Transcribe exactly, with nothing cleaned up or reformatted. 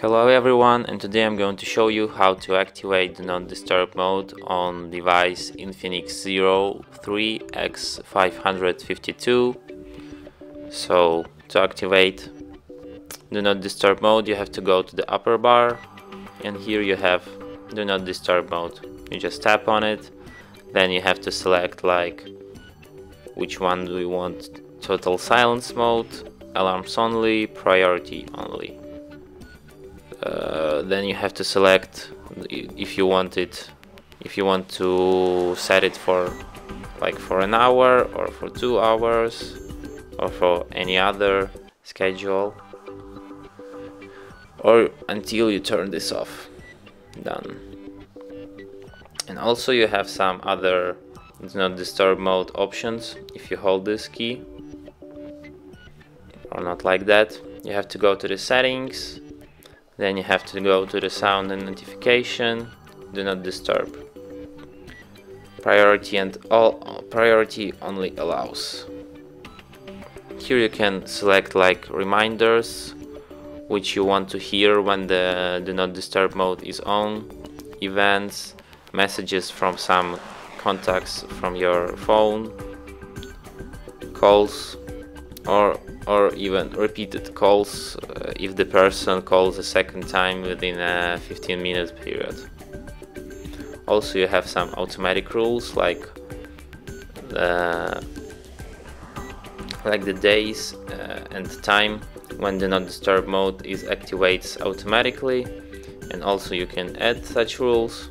Hello everyone, and today I'm going to show you how to activate Do Not Disturb mode on device Infinix Zero three X five fifty-two. So to activate Do Not Disturb mode, you have to go to the upper bar, and here you have Do Not Disturb mode. You just tap on it, then you have to select like which one do you want: total silence mode, alarms only, priority only. Uh, then you have to select if you want it, if you want to set it for like for an hour or for two hours or for any other schedule, or until you turn this off. Done. And also you have some other Do Not Disturb mode options. If you hold this key or not like that, you have to go to the settings. Then you have to go to the sound and notification, Do Not Disturb, priority and all priority only allows. Here you can select like reminders which you want to hear when the Do Not Disturb mode is on, events, messages from some contacts from your phone, calls, or or even repeated calls uh, if the person calls a second time within a fifteen minute period. Also you have some automatic rules like the, like the days uh, and time when Do Not Disturb mode is activates automatically, and also you can add such rules.